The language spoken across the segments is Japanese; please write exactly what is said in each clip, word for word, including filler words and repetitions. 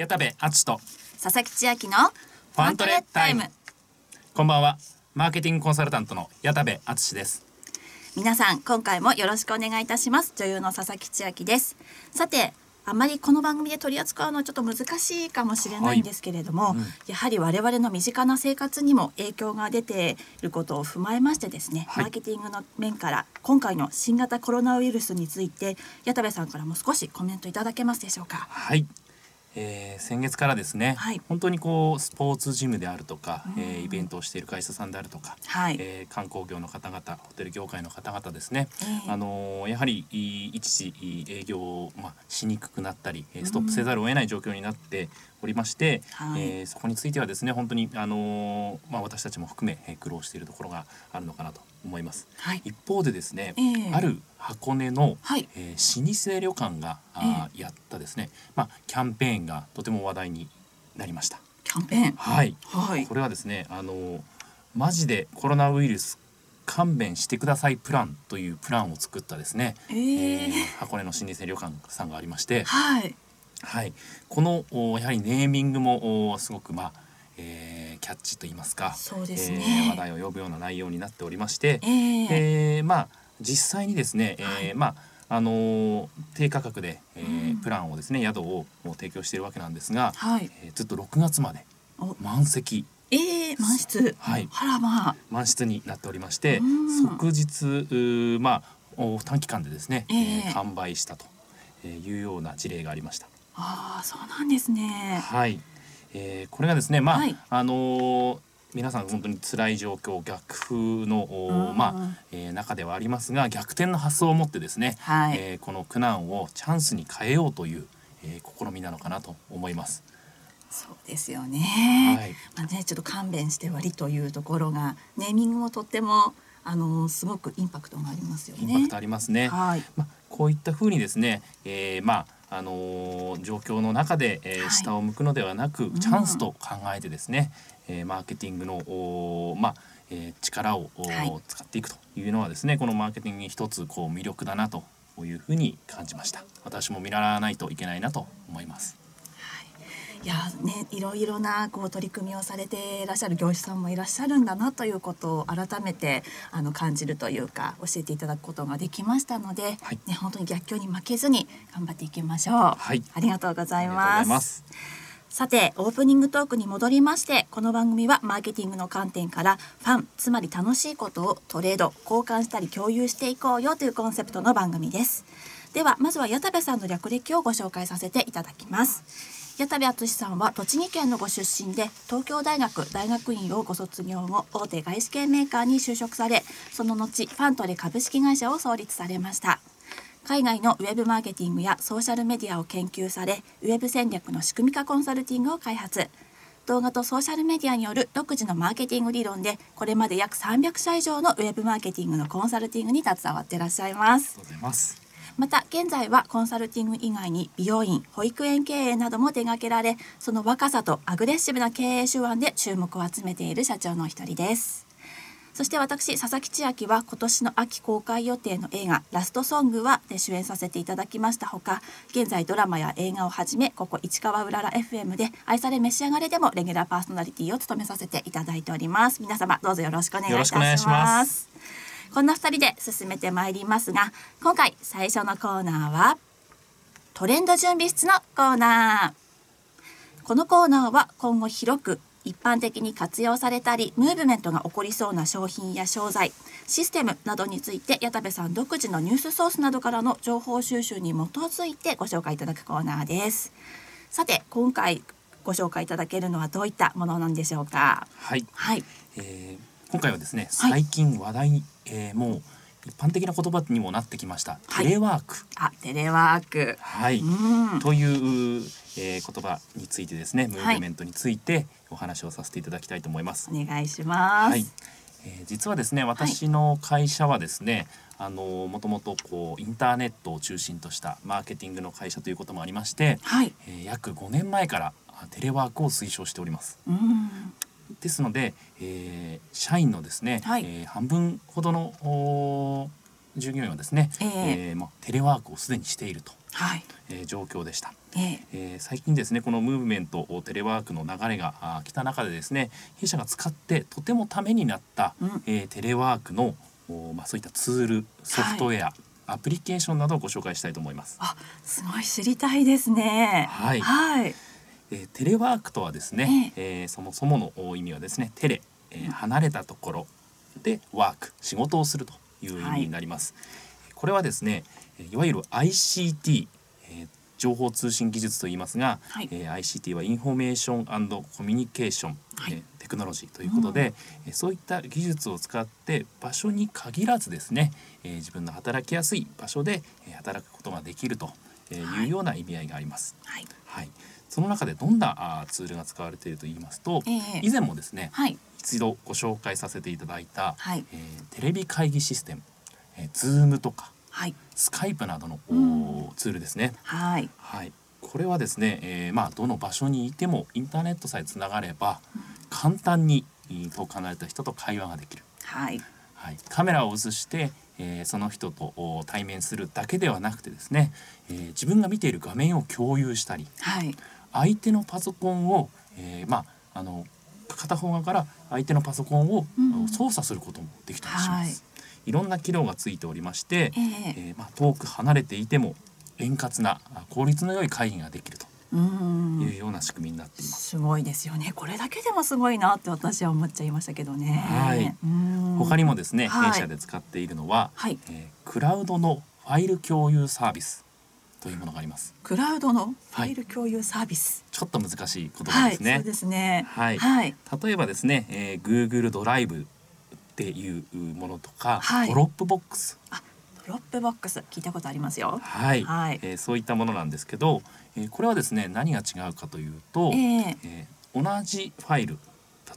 矢田部敦と佐々木千秋のファントレタイム。こんばんは。マーケティングコンサルタントの矢田部敦です。皆さん、今回もよろしくお願いいたします。女優の佐々木千秋です。さて、あまりこの番組で取り扱うのはちょっと難しいかもしれないんですけれども、はい、うん、やはり我々の身近な生活にも影響が出ていることを踏まえましてですね、はい、マーケティングの面から今回の新型コロナウイルスについて矢田部さんからも少しコメントいただけますでしょうか。はい、えー、先月からですね、はい、本当にこうスポーツジムであるとか、うん、えー、イベントをしている会社さんであるとか、はい、えー、観光業の方々、ホテル業界の方々ですね、えー、あのー、やはり一時営業を、まあ、しにくくなったりストップせざるを得ない状況になっておりまして、うん、えー、そこについてはですね、本当に、あのーまあ、私たちも含め苦労しているところがあるのかなと思います、はい、一方でですね、えー、ある箱根の、はい、えー、老舗旅館が、あ、えー、やったですね、まあ、キャンペーンがとても話題になりました。キャンペーン、はい、はい、これはですね、あのー、マジでコロナウイルス勘弁してくださいプランというプランを作ったですね、えーえー、箱根の老舗旅館さんがありまして、はいはい、このやはりネーミングもすごく、まあ、えー、キャッチと言いますか、そうですね、えー、話題を呼ぶような内容になっておりまして、えーえー、まあ、実際にですね、えーはい、まあ、あのー、低価格で、えーうん、プランをですね、宿を提供しているわけなんですが、はい、えー、ずっとろくがつまで満席、えー、満室、はい、あら、まあ、満室になっておりまして、うん、即日、まあ、短期間でですね、えーえー、完売したというような事例がありました。あ、そうなんですね。はい、えー、これがですね、まあ、はい、あのー、皆さん本当に辛い状況、逆風の、まあ、えー、中ではありますが、逆転の発想を持ってですね、はい、えー、この苦難をチャンスに変えようという、えー、試みなのかなと思います。そうですよね。はい、まあね、ちょっと勘弁して割というところがネーミングもとっても、あのー、すごくインパクトがありますよね。インパクトありますね。はい、まあ、こういった風にですね、えー、まあ、あのー、状況の中で、えー、下を向くのではなく、はい、チャンスと考えてですね、うん、えー、マーケティングの、まあ、えー、力を、はい、使っていくというのはですね、このマーケティングに一つこう魅力だなというふうに感じました。私も見習わないといけないなと思います。いやね、いろいろなこう取り組みをされていらっしゃる業者さんもいらっしゃるんだなということを改めてあの感じるというか、教えていただくことができましたので、はい、ね、本当に逆境に負けずに頑張っていきましょう、はい、ありがとうございます。さて、オープニングトークに戻りまして、この番組はマーケティングの観点からファン、つまり楽しいことをトレード、交換したり共有していこうよというコンセプトの番組です。では、まずは矢田部さんの略歴をご紹介させていただきます。矢田部敦さんは栃木県のご出身で、東京大学大学院をご卒業後、大手外資系メーカーに就職され、その後ファントレ株式会社を創立されました。海外のウェブマーケティングやソーシャルメディアを研究され、ウェブ戦略の仕組み化コンサルティングを開発、動画とソーシャルメディアによる独自のマーケティング理論で、これまで約さんびゃくしゃ以上のウェブマーケティングのコンサルティングに携わっていらっしゃいます。ありがとうございます。また、現在はコンサルティング以外に美容院、保育園経営なども手掛けられ、その若さとアグレッシブな経営手腕で注目を集めている社長の一人です。そして私、佐々木千秋は今年の秋公開予定の映画「ラストソングは」で主演させていただきましたほか、現在ドラマや映画をはじめ、ここ市川うらら エフエム で愛され召し上がれでもレギュラーパーソナリティを務めさせていただいております。皆様、どうぞよろしくお願いいたします。よろしくお願いします。こんなふたりで進めてまいりますが、今回最初のコーナーはトレンド準備室のコーナー。このコーナーは今後広く一般的に活用されたり、ムーブメントが起こりそうな商品や商材、システムなどについて、矢田部さん独自のニュースソースなどからの情報収集に基づいてご紹介いただくコーナーです。さて、今回ご紹介いただけるのはどういったものなんでしょうか。はい、はい、えー今回はですね、最近話題、はい、えー、もう一般的な言葉にもなってきました、はい、テレワーク、あ、テレワーク、はい、うん、という、えー、言葉についてですね、ムーブメントについてお話をさせていただきたいと思います。はい、お願いします。はい、えー、実はですね、私の会社はですね、はい、あのもともとこうインターネットを中心としたマーケティングの会社ということもありまして、はい、えー、約ごねんまえからテレワークを推奨しております。うん、ですので、えー、社員のですね、はい、えー、半分ほどの従業員はですね、えーえーまあ、テレワークをすでにしていると、はいえー、状況でした、えーえー、最近ですねこのムーブメントテレワークの流れが来た中でですね弊社が使ってとてもためになった、うんえー、テレワークの、まあ、そういったツールソフトウェア、はいアプリケーションなどをご紹介したいと思います。あ、すごい知りたいですね。はい。はい、えー、テレワークとはですね、えーえー、そもそもの意味はですね、テレ、えー、離れたところでワーク、仕事をするという意味になります。はい、これはですね、いわゆる アイシーティー、えー、情報通信技術と言いますが、はいえー、アイシーティー はインフォメーション&コミュニケーション、はいえー、テクノロジーということで、うん、そういった技術を使って場所に限らずですね、えー、自分の働きやすい場所で働くことができるというような意味合いがあります。はいはい、その中でどんなツールが使われていると言いますと、えー、以前もですね、はい、一度ご紹介させていただいた、はいえー、テレビ会議システム、えー、Zoom とか、はい、Skype などの、うん、ツールですね。はいはい、これはですね、えーまあ、どの場所にいてもインターネットさえつながれば、うん簡単に遠く離れた人と会話ができる、はいはい、カメラを映して、えー、その人と対面するだけではなくてですね、えー、自分が見ている画面を共有したり、はい、相手のパソコンを、えーまあ、あの片方側から相手のパソコンを操作することもできたりします、うんはい、いろんな機能がついておりまして、えーえーまあ、遠く離れていても円滑な効率の良い会議ができるとうんいうような仕組みになっています。すごいですよね。これだけでもすごいなって私は思っちゃいましたけどね。はい。他にもですね、はい、弊社で使っているのは、はいえー、クラウドのファイル共有サービスというものがあります。クラウドのファイル共有サービス。はい、ちょっと難しい言葉ですね。はい、そうですね。はい。はい、例えばですね、えー、Google ドライブっていうものとか、はい、ドロップボックス。あドロップボックス聞いたことありますよ。はい、はいえー、そういったものなんですけど、えー、これはですね何が違うかというと、えーえー、同じファイル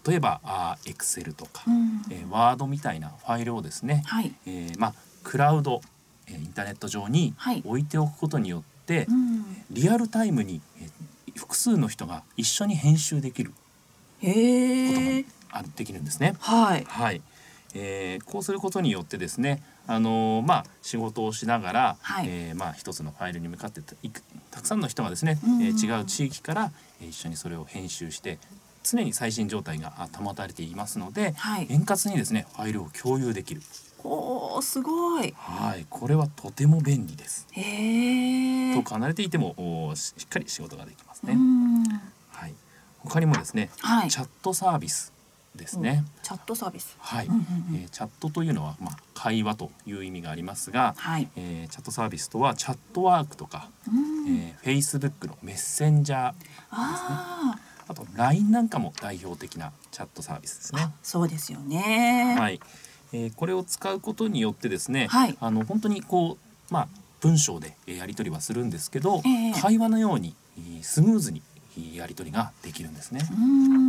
例えばあ Excel とか、うんえー、Word みたいなファイルをですね、はいえーまあ、クラウド、えー、インターネット上に置いておくことによって、はいうん、リアルタイムに、えー、複数の人が一緒に編集できることが、えー、できるんですね。はい、はいえー、こうすることによってですねあのー、まあ仕事をしながら、はいえー、まあ一つのファイルに向かって た, たくさんの人がですね、えー、違う地域から一緒にそれを編集して常に最新状態が保たれていますので、はい、円滑にですねファイルを共有できる。おーすごい。はいこれはとても便利です。へー遠く離れていてもしっかり仕事ができますね。うんはい他にもですね、はい、チャットサービスですね、チャットサービス、はい、えー、チャットというのは、まあ、会話という意味がありますが、はいえー、チャットサービスとはチャットワークとか、えー、Facebook のメッセンジャーですね。あー。あと ライン なんかも代表的なチャットサービスですね。そうですよね。はいえー、これを使うことによってですね、はい、あの本当にこう、まあ、文章でやり取りはするんですけど、えー、会話のようにスムーズにやり取りができるんですね。うん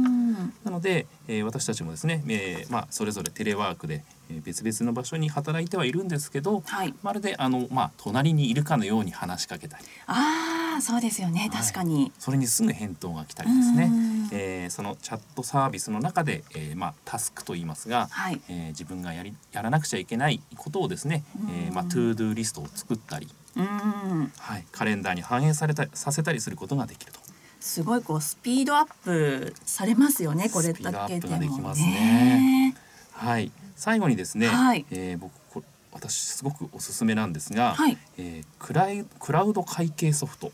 なので、えー、私たちもですね、えーまあ、それぞれテレワークで、えー、別々の場所に働いてはいるんですけど、はい、まるであの、まあ、隣にいるかのように話しかけたりあーそうですよね、はい、確かにそれにすぐ返答が来たりですね、えー、そのチャットサービスの中で、えーまあ、タスクといいますが、はいえー、自分がやり、やらなくちゃいけないことをですね、えーまあ、トゥードゥーリストを作ったり、うん、はい、カレンダーに反映された、させたりすることができると。すごいこうスピードアップされますよね。これだけでもね。スピードアップができますね。はい。最後にですね、はいえー、僕これ私すごくおすすめなんですが、はいえー、クライクラウド会計ソフト、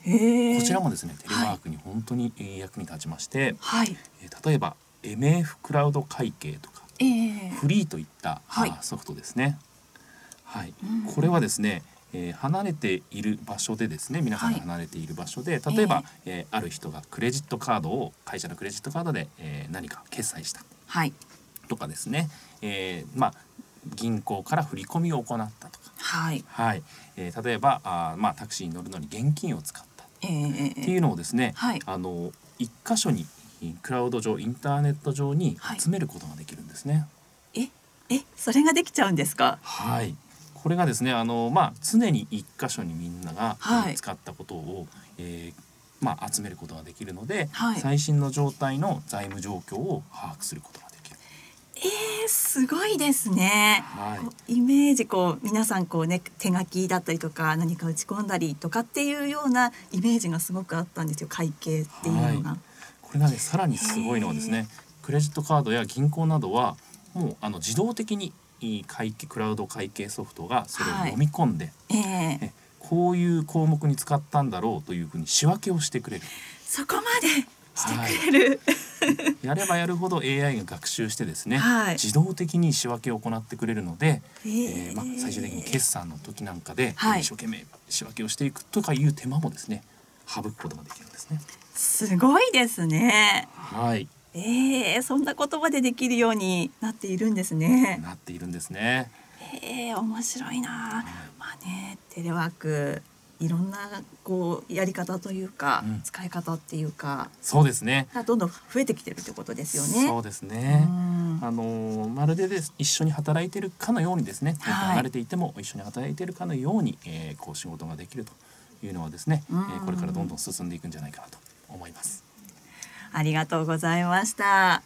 へこちらもですねテレワークに本当に役に立ちまして、はいえー、例えば エムエフ クラウド会計とか、えー、フリーといった、はい、ソフトですね。はい、うん、これはですねえー、離れている場所でですね皆さんが離れている場所で、はい、例えば、えーえー、ある人がクレジットカードを会社のクレジットカードで、えー、何か決済した、はい、とかですね、えーまあ、銀行から振り込みを行ったとか、はいはいえー、例えばあ、まあ、タクシーに乗るのに現金を使った、えー、っていうのをですね、はい、あの一箇所にクラウド上インターネット上に集めることができるんですね。はい、ええそれができちゃうんですか。はいこれがですねあの、まあ、常に一箇所にみんなが、はい、使ったことを、えーまあ、集めることができるので、はい、最新の状態の財務状況を把握することができる。えー、すごいですね、はい、イメージこう皆さんこう、ね、手書きだったりとか何か打ち込んだりとかっていうようなイメージがすごくあったんですよ、会計っていうのが、はい、これがねさらにすごいのはですね、えー、クレジットカードや銀行などはもうあの自動的に会計クラウド会計ソフトがそれを読み込んで、はい、えーね、こういう項目に使ったんだろうというふうに仕分けをしてくれる。そこまでしてくれる、はい、やればやるほど エーアイ が学習してですね、はい、自動的に仕分けを行ってくれるので、えーえーまあ、最終的に決算の時なんかで、はい、一生懸命仕分けをしていくとかいう手間もですね省くことができるんですね。すごいですね。はい、えー、そんなことまでできるようになっているんですね。なっているんですね。えー、面白いな、うん、まあね、テレワークいろんなこうやり方というか、うん、使い方っていうか、そうですね、どんどん増えてきてるってことですよね。そうですね、あのまるでです一緒に働いてるかのようにですね、はい、離れていても一緒に働いてるかのように、えー、こう仕事ができるというのはですね、えー、これからどんどん進んでいくんじゃないかなと思います。ありがとうございました、は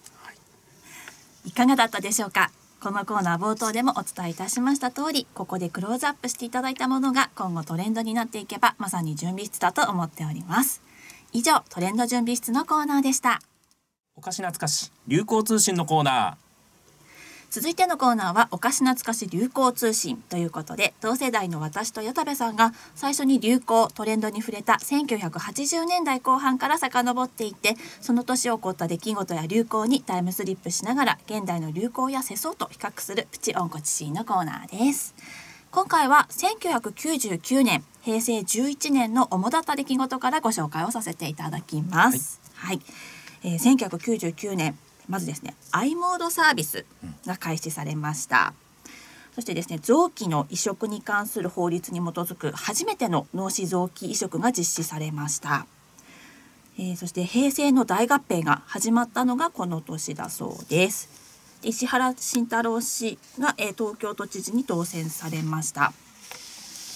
い、いかがだったでしょうか。このコーナー冒頭でもお伝えいたしました通り、ここでクローズアップしていただいたものが今後トレンドになっていけばまさに準備室だと思っております。以上、トレンド準備室のコーナーでした。おかし懐かし流行通信のコーナー。続いてのコーナーはおかし懐かし流行通信ということで、同世代の私と矢田部さんが最初に流行トレンドに触れたせんきゅうひゃくはちじゅうねんだいこう半から遡っていって、その年起こった出来事や流行にタイムスリップしながら現代の流行や世相と比較するプチオンコ知識のコーナーです。今回はせんきゅうひゃくきゅうじゅうきゅうねんへいせいじゅういちねんの主だった出来事からご紹介をさせていただきます、はいはい、えー、せんきゅうひゃくきゅうじゅうきゅうねん、まずですね、i モードサービスが開始されました。そしてですね、臓器の移植に関する法律に基づく初めての脳死臓器移植が実施されました。えー、そして平成の大合併が始まったのがこの年だそうです。で、石原慎太郎氏が、えー、東京都知事に当選されました。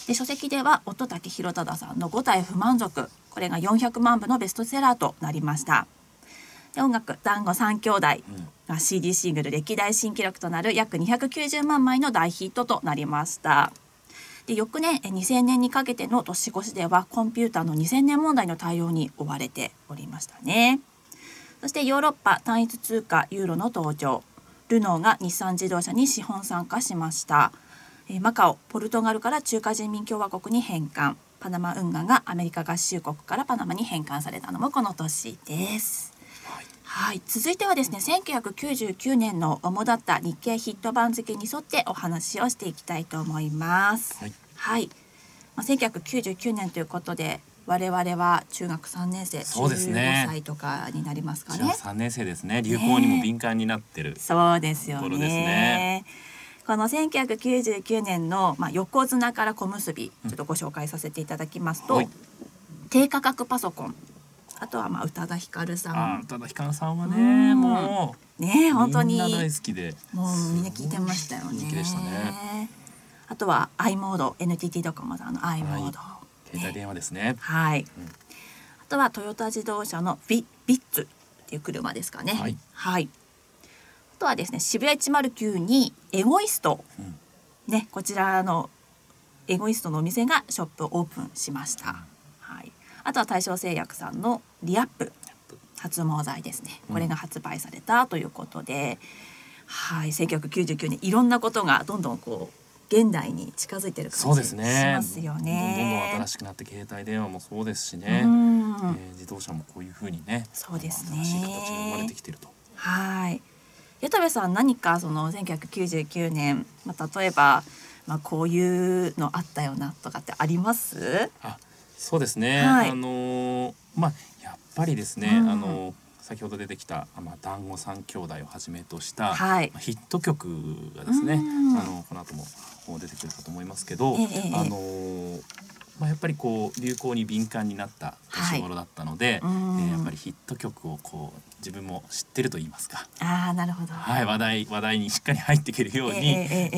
で、書籍では乙武洋匡さんのごたい不満足、これがよんひゃくまんぶのベストセラーとなりました。音楽団子三兄弟が シーディー シングル歴代新記録となる約にひゃくきゅうじゅうまんまいの大ヒットとなりました。で、翌年にせんねんにかけての年越しではコンピューターのにせんねん問題の対応に追われておりましたね。そしてヨーロッパ単一通貨ユーロの登場、ルノーが日産自動車に資本参加しました。マカオ、ポルトガルから中華人民共和国に返還、パナマ運河がアメリカ合衆国からパナマに返還されたのもこの年です。はい、続いてはですね、せんきゅうひゃくきゅうじゅうきゅうねんの主だった日経ヒット番付に沿ってお話をしていきたいと思います。はい、はい、まあ、せんきゅうひゃくきゅうじゅうきゅうねんということで我々は中学さんねんせい、そうですね、じゅうごさいとかになりますかね。さんねんせいですね。流行にも敏感になってる、ね、そうですよね。ところですね。このせんきゅうひゃくきゅうじゅうきゅうねんの、まあ、横綱から小結び、ちょっとご紹介させていただきますと、うん、はい、低価格パソコン。あとはまあ宇多田ヒカルさん。宇多田ヒカルさんはね、もうね、本当にみんな大好きで、もうみんな聞いてましたよね。人気でしたね。あとは i モード、 エヌティーティー ドコモさんの i モード、携帯電話ですね。はい。あとはトヨタ自動車のビビッツっていう車ですかね。はい。あとはですね、渋谷いちまるきゅうにエゴイストね、こちらのエゴイストのお店がショップをオープンしました。あとは大正製薬さんのリアップ発毛剤ですね、これが発売されたということで、うん、はい、せんきゅうひゃくきゅうじゅうきゅうねん、いろんなことがどんどんこう現代に近づいてる感じしますよね。どんどん新しくなって、携帯電話もそうですしね、うん、えー、自動車もこういうふうにね、そうですね、新しい形が生まれてきてると。はい、矢田部さん、何かそのせんきゅうひゃくきゅうじゅうきゅうねん、まあ、例えば、まあ、こういうのあったよなとかってあります？あ、そうですね、はい、あのまあやっぱりですね、うん、あの先ほど出てきたまあ団子三兄弟をはじめとした、はい、ヒット曲がですね、うん、あのこの後も出てくるかと思いますけど、ええ、あのまあやっぱりこう流行に敏感になった年頃だったので、はい、うん、えー、やっぱりヒット曲をこう自分も知ってると言いますか、ああ、なるほど、はい、話題話題にしっかり入っていけるように、ええ、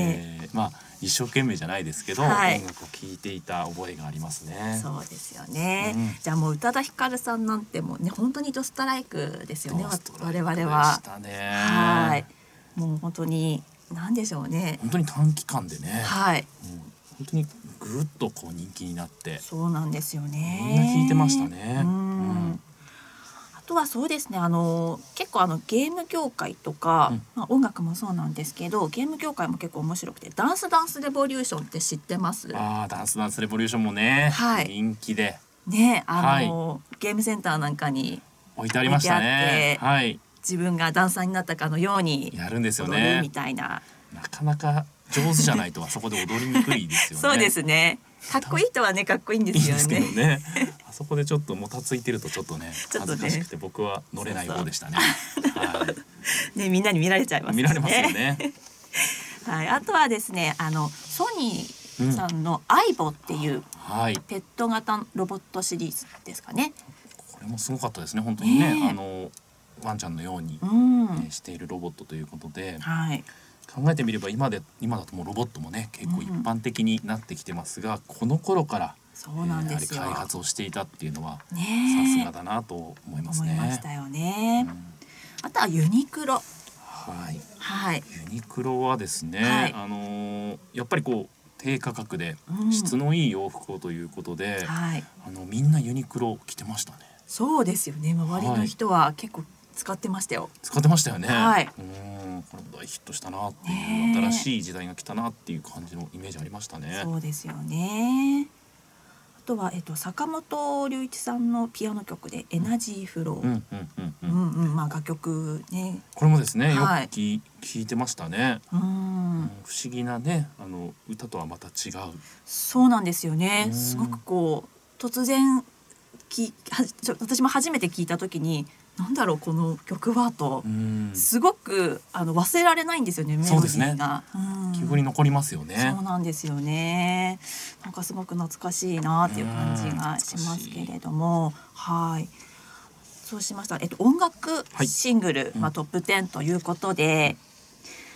えー、まあ一生懸命じゃないですけど、はい、音楽を聴いていた覚えがありますね。そうですよね。うん、じゃあもう宇多田ヒカルさんなんてもうね、本当にドストライクですよね。我々は。でしたね。はい。もう本当に何でしょうね、本当に短期間でね、はい、本当にぐっとこう人気になって、そうなんですよね、みんな聞いてましたね。うん、あとはそうですね、あの結構あのゲーム業界とか、うん、まあ音楽もそうなんですけど、ゲーム業界も結構面白くて、ダンスダンスレボリューションって知ってます？ああ、ダンスダンスレボリューションもね、はい、人気でね、あの、はい、ゲームセンターなんかに置いてありましたね。はい。自分がダンサーになったかのようにやるんですよね。みたいな。なかなか上手じゃないとあそこで踊りにくいですよね。そうですね。かっこいいとはね、かっこいいんですよね。いいですけどね。あそこでちょっともたついてるとちょっとね、恥ずかしくて僕は乗れない方でしたね。はい。ね、みんなに見られちゃいますね。見られますよね。はい。あとはですね、あのソニーさんのアイボっていうペット型ロボットシリーズですかね。これもすごかったですね、本当にね、あのワンちゃんのようにしているロボットということで、考えてみれば今で今だともうロボットもね結構一般的になってきてますが、この頃からやはり開発をしていたっていうのはさすがだなと思いますね。思いましたよね。あとはユニクロ。はい。はい。ユニクロはですね、あのやっぱりこう低価格で質のいい洋服をということで、うん、はい、あのみんなユニクロ着てましたね。そうですよね。周りの人は結構使ってましたよ。はい、使ってましたよね。はい、うん、これも大ヒットしたなっていう、新しい時代が来たなっていう感じのイメージありましたね。そうですよね。あとはえっと坂本龍一さんのピアノ曲でエナジーフロー。うんうんうんうん、うんうん、まあ楽曲ね。これもですね、よく聞いてましたね。うん。不思議なね、あの歌とはまた違う。そうなんですよね。すごくこう突然きはちょ私も初めて聞いた時に何だろうこの曲はと、すごくあの忘れられないんですよね。メロディーが記憶に残りますよね。そうなんですよね。なんかすごく懐かしいなっていう感じがしますけれども、はい。そうしました。えっと音楽シングル、はい、まあトップテンということで、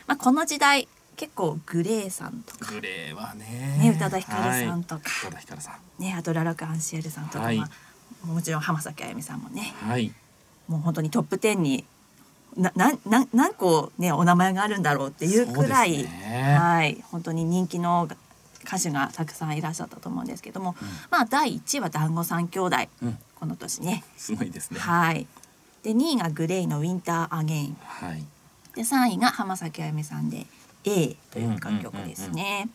まあこの時代。結構グレーさんとか、グレーはね、ね宇多田ヒカルさんとか、宇多田ヒカルさん、ねあとララ・クアンシエルさんとか、はい、まあ、もちろん浜崎あゆみさんもね、はい、もう本当にトップじゅうにななな何個ねお名前があるんだろうっていうくらい、ね、はい本当に人気の歌手がたくさんいらっしゃったと思うんですけども、うん、まあだいいちいは団子三兄弟、うん、この年ね、すごいですね、はい、でにいがグレイのウィンター・アゲイン、はい、でさんいが浜崎あゆみさんでA という楽曲ですね。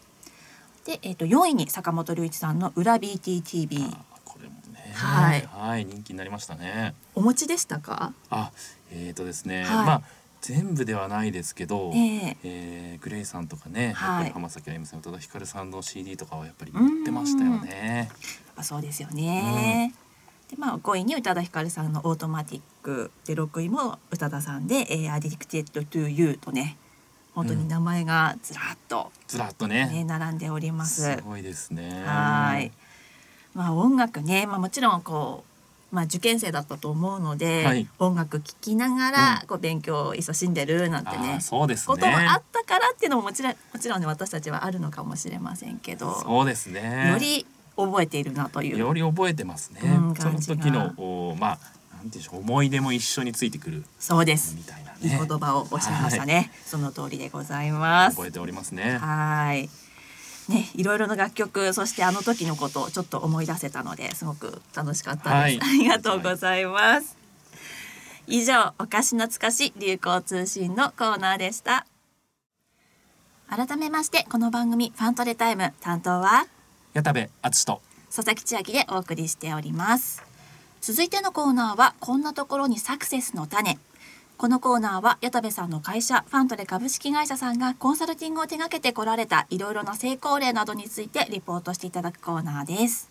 で、えっとよんいに坂本龍一さんの裏 ビーティーティービー。これもね、はい、はい、人気になりましたね。お持ちでしたか？あ、えっとですね、はい、まあ全部ではないですけど、ええー、グレイさんとかね、はい、やっぱり浜崎あゆみさん、宇多田ヒカルさんの シーディー とかはやっぱり持ってましたよね。あ、そうですよね。うん、で、まあごいに宇多田ヒカルさんのオートマティックで、ろくいも宇多田さんで、えー、アディクテッドトゥユーとね。本当に名前がずらっと、うん、ずらっとね並んでおります。すごいですね。はい。まあ音楽ね、まあもちろんこうまあ受験生だったと思うので、はい、音楽聴きながらこう勉強を勤しんでるなんてね、そうですね。こともあったからっていうのももちろんもちろんね私たちはあるのかもしれませんけど、そうですね。より覚えているなという。より覚えてますね。うん、その時のまあ。なんていう思い出も一緒についてくる。そうです。みたいなね。いい言葉をおっしゃいましたね。はい、その通りでございます。覚えておりますね。はい。ね、いろいろな楽曲、そしてあの時のことをちょっと思い出せたので、すごく楽しかったです。はい、ありがとうございます。以上、おかしなつかし流行通信のコーナーでした。改めまして、この番組ファントレタイム担当は矢田部敦と佐々木千秋でお送りしております。続いてのコーナーはこんなところにサクセスの種。このコーナーは矢田部さんの会社ファントレ株式会社さんがコンサルティングを手掛けてこられたいろいろな成功例などについてリポートしていただくコーナーです。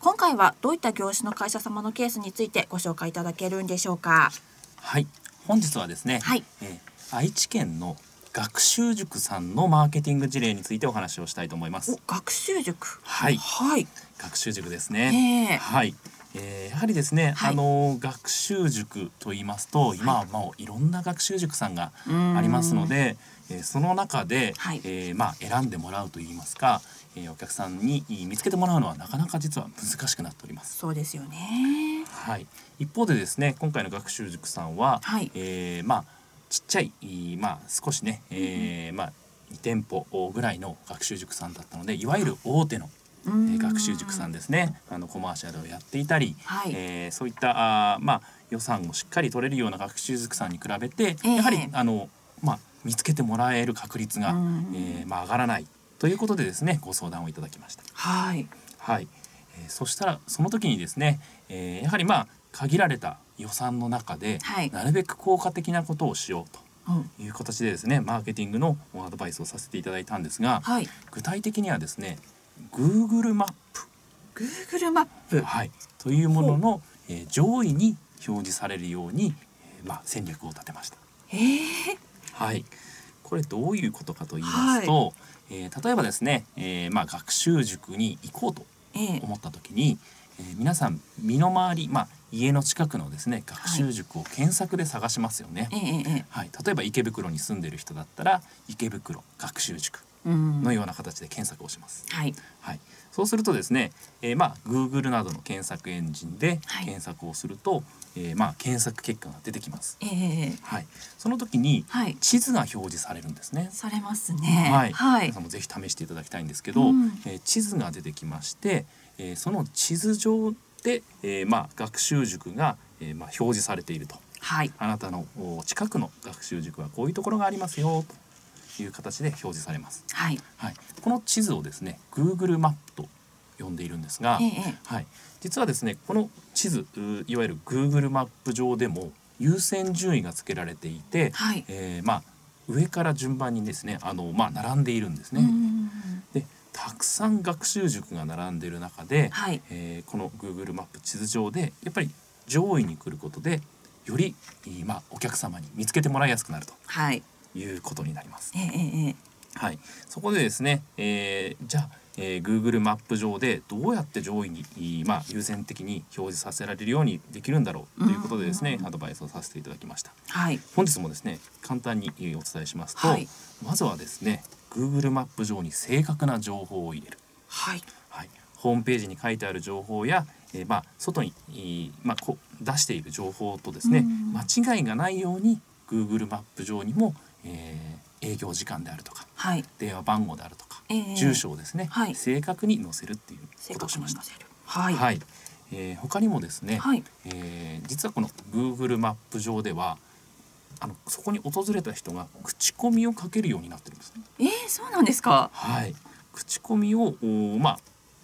今回はどういった業種の会社様のケースについてご紹介いただけるんでしょうか？はい、本日はですね、はい、えー、愛知県の学習塾さんのマーケティング事例についてお話をしたいと思います。学習塾、はい、はい、学習塾ですね、えー、はい、えー、やはりですね、はい、あの学習塾と言いますと、はい、今はもういろんな学習塾さんがありますので、えー、その中で、はい、えー、まあ、選んでもらうといいますか、えー、お客さんに見つけてもらうのはなかなか実は難しくなっております。そうですよね、はい、一方でですね、今回の学習塾さんは、はい、えー、まあちっちゃい、まあ、少しね、えー、まあにてんぽぐらいの学習塾さんだったので、いわゆる大手の学習塾さんですね、あのコマーシャルをやっていたり、はい、えー、そういったあ、まあ、予算をしっかり取れるような学習塾さんに比べて、えー、やはりあの、まあ、見つけてもらえる確率が、えーまあ、上がらないということでですね、ご相談をいただきました。はい、はい、えー、そしたらその時にですね、えー、やはりまあ限られた予算の中で、はい、なるべく効果的なことをしようと。うん、いう形でですね、マーケティングのアドバイスをさせていただいたんですが、はい、具体的にはですね Google マップ Google マップ、はい、というものの、えー、上位に表示されるように、えーまあ、戦略を立てました、えーはい、これどういうことかと言いますと、はい、えー、例えばですね、えーまあ、学習塾に行こうと思った時に、えーえー、皆さん身の回り、まあ家の近くのですね学習塾を検索で探しますよね、はい、例えば池袋に住んでる人だったら池袋学習塾のような形で検索をします、はいはい、そうするとですね、えー、まあ Google などの検索エンジンで検索をすると、はい、えー、まあ検索結果が出てきます、えーはい、その時に地図が表示されるんですね、されますね、はいはい、皆さんもぜひ試していただきたいんですけど、うん、えー、地図が出てきまして、えー、その地図上で、えー、まあ学習塾が、えー、まあ表示されていると、はい、あなたの近くの学習塾はこういうところがありますよという形で表示されます。はいはい、この地図をですね Google マップと呼んでいるんですが、ええ、はい、実はですねこの地図いわゆる Google マップ上でも優先順位がつけられていて、はい、えー、まあ上から順番にですねあの、まあ、並んでいるんですね。でたくさん学習塾が並んでいる中で、はい、えー、この Google マップ地図上でやっぱり上位に来ることでより、まあ、お客様に見つけてもらいやすくなると、はい、いうことになります、えーはい、そこでですね、えー、じゃあ、えー、Google マップ上でどうやって上位に、まあ、優先的に表示させられるようにできるんだろうということでですねアドバイスをさせていただきました、はい、本日もですね簡単にお伝えしますと、はい、まずはですねGoogle マップ上に正確な情報を入れる、はいはい、ホームページに書いてある情報や、えーまあ、外に、えーまあ、こう出している情報とですね間違いがないように Google マップ上にも、えー、営業時間であるとか、はい、電話番号であるとか、えー、住所をですね、はい、正確に載せるっていうことをしました。はいはい、えー、他にもですね、はい、えー、実はこの Google マップ上ではあのそこに訪れた人が口コミをかけるようになってるんですね。えー、そうなんですか。はい、口コミをまあ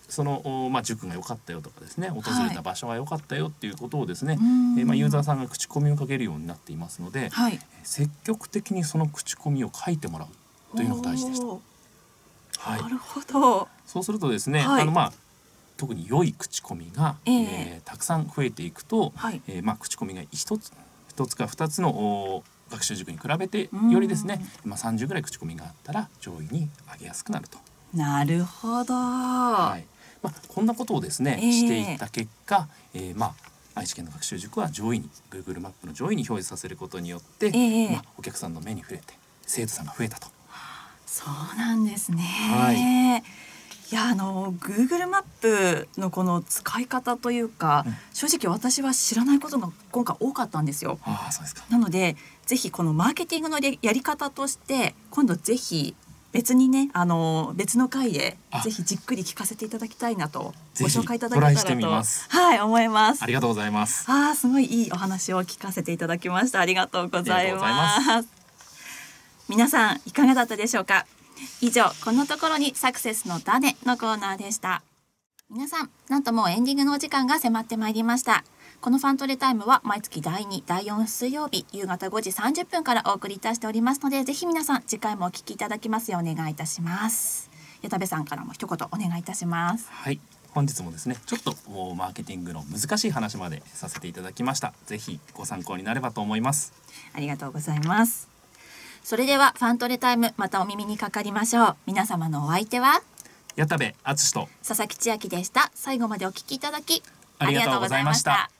そのまあ塾が良かったよとかですね、訪れた場所が良かったよっていうことをですね、はい、えー、まあユーザーさんが口コミをかけるようになっていますので、はい、積極的にその口コミを書いてもらうというのが大事でした。はい、なるほど。そうするとですね、はい、あのまあ特に良い口コミが、えーえー、たくさん増えていくと、はい、えー、まあ口コミが一つ一つか二つの学習塾に比べてよりですね、まあ三十ぐらい口コミがあったら上位に上げやすくなると。なるほど。はい。まあこんなことをですね、えー、していった結果、えー、まあ愛知県の学習塾は上位に Google マップの上位に表示させることによって、えー、まあお客さんの目に触れて生徒さんが増えたと。そうなんですね。はい。いや、あの Google マップのこの使い方というか、うん、正直私は知らないことが今回多かったんですよ。ああ、そうですか。なのでぜひこのマーケティングのやり方として今度ぜひ別にねあの別の回でぜひじっくり聞かせていただきたいなとご紹介いただけたらと、はい、思います。ありがとうございます。ああ、すごいいいお話を聞かせていただきました。ありがとうございます。皆さんいかがだったでしょうか。以上、このところにサクセスの種のコーナーでした。皆さん、なんともうエンディングのお時間が迫ってまいりました。このファントレタイムは毎月だいに、だいよん水曜日夕方ごじさんじゅっぷんからお送りいたしておりますので、ぜひ皆さん次回もお聞きいただきますようお願いいたします。矢田部さんからも一言お願いいたします。はい、本日もですねちょっとマーケティングの難しい話までさせていただきました。ぜひご参考になればと思います。ありがとうございます。それではファントレタイム、またお耳にかかりましょう。皆様のお相手は矢田部敦と佐々木千秋でした。最後までお聞きいただきありがとうございました。